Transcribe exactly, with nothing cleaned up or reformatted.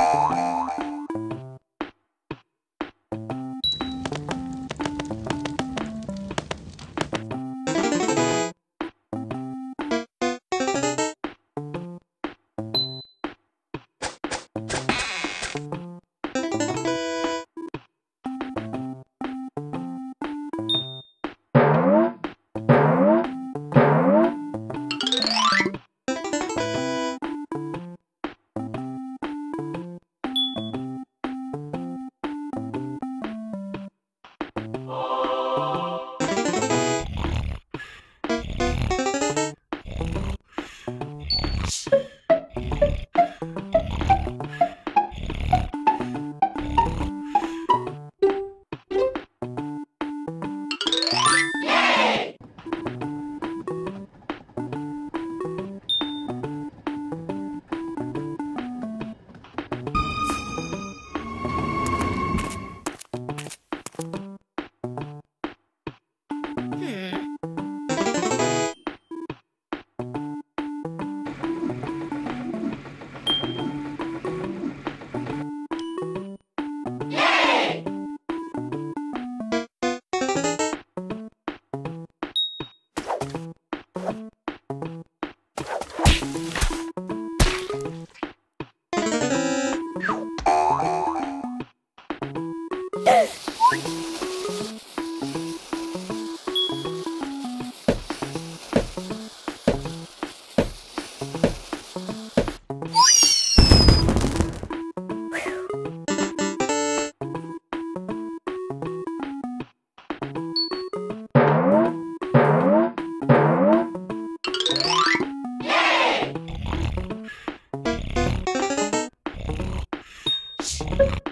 You